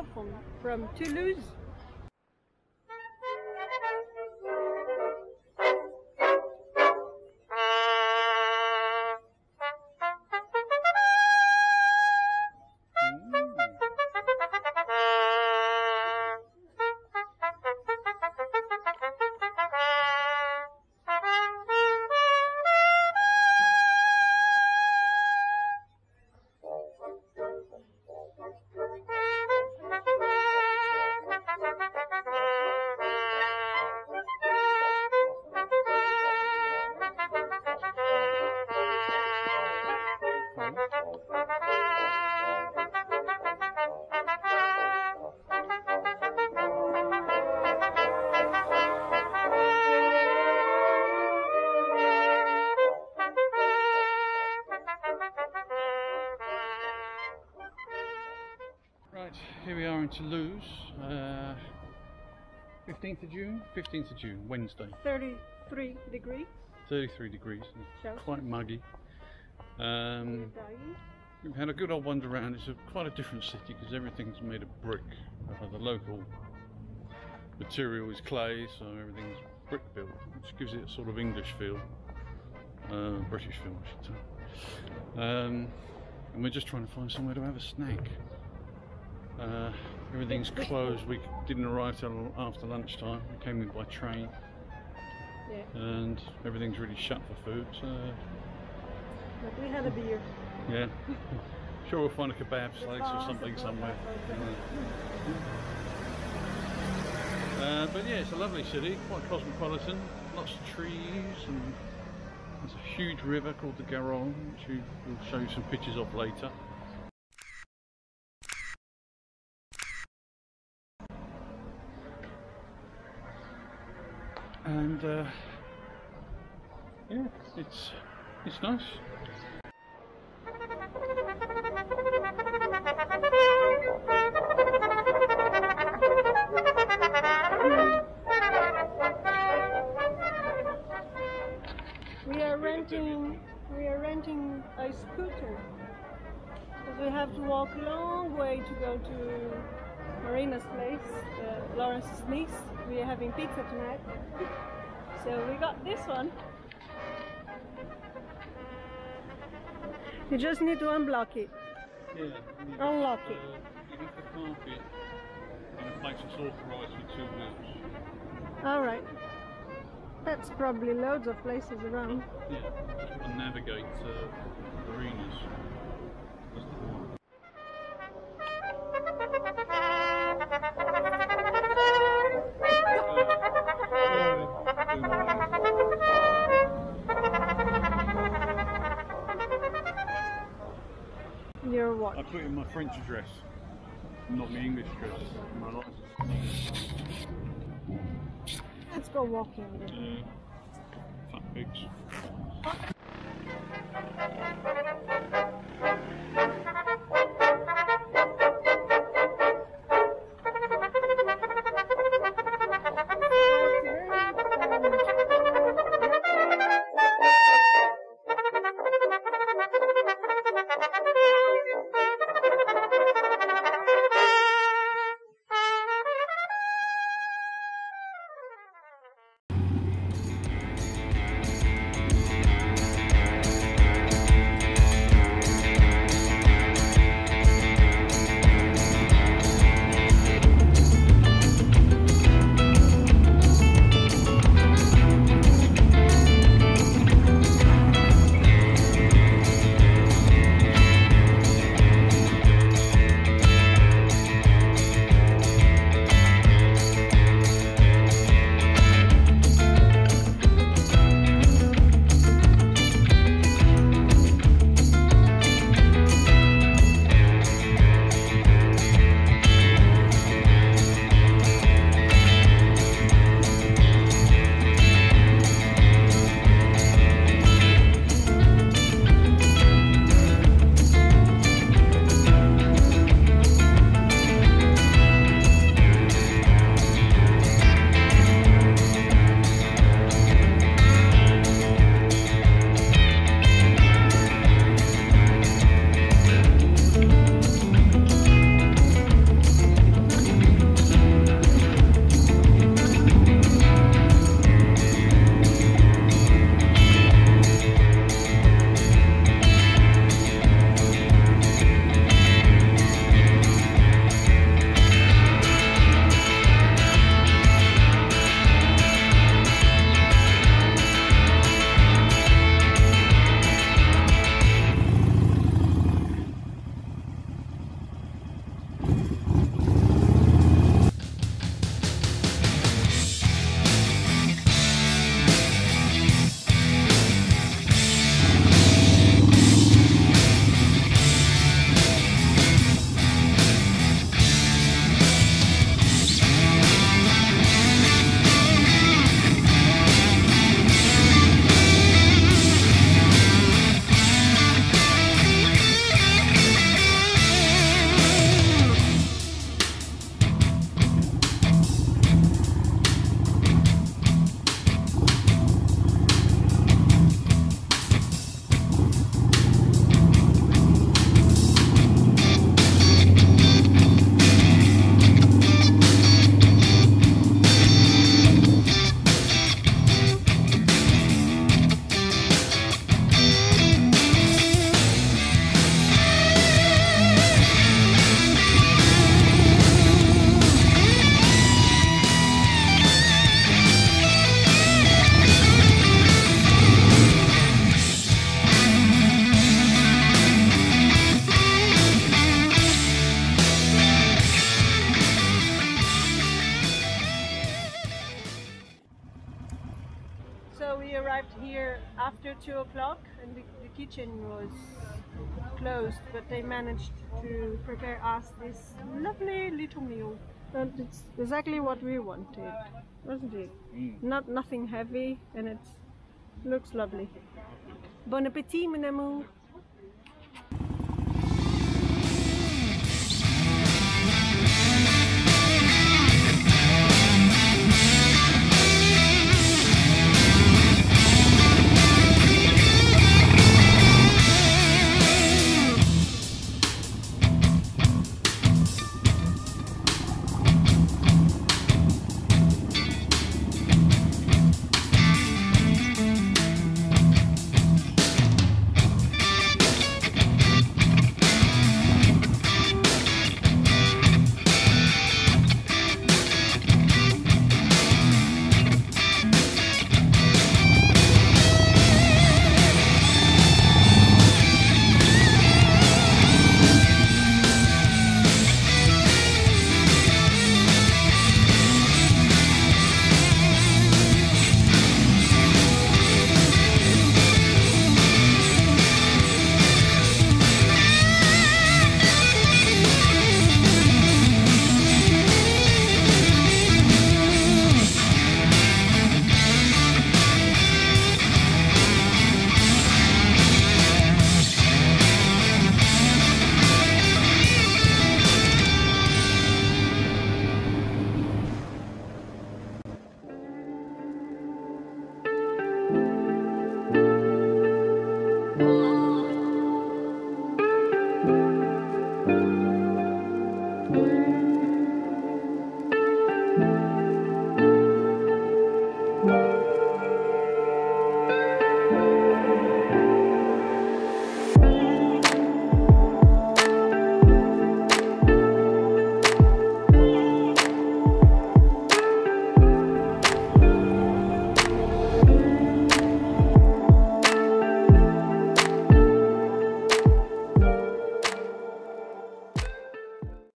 hello from Toulouse. Here we are in Toulouse, 15th of June, Wednesday. 33 degrees. 33 degrees, Celsius. Quite muggy. We've had a good old wander around. It's quite a different city because everything's made of brick. The local material is clay, so everything's brick built, which gives it a sort of English feel, British feel I should say. And we're just trying to find somewhere to have a snack. Everything's closed. We didn't arrive till after lunchtime. We came in by train, yeah. And everything's really shut for food. So. But we had a beer. Yeah, sure we'll find a kebab place or something somewhere. But yeah, it's a lovely city, quite cosmopolitan. Lots of trees, and there's a huge river called the Garonne, which we'll show you some pictures of later. And yeah, it's nice. We are renting a scooter because we have to walk a long way to go to Marina's place, Lawrence's niece. We are having pizza tonight, so we got this one. You just need to unblock it. Yeah. Unlock it. You need to park it in a place that's authorised for 2 wheels. All right. That's probably loads of places around. Yeah. Just want to navigate Marina's. Your watch. I put in my French address, not my English address, my license. Let's go walking. Fat pigs. So we arrived here after 2 o'clock, and the kitchen was closed, but they managed to prepare us this lovely little meal. And it's exactly what we wanted, wasn't it? Mm. Nothing heavy, and it looks lovely. Bon appétit, mon amour!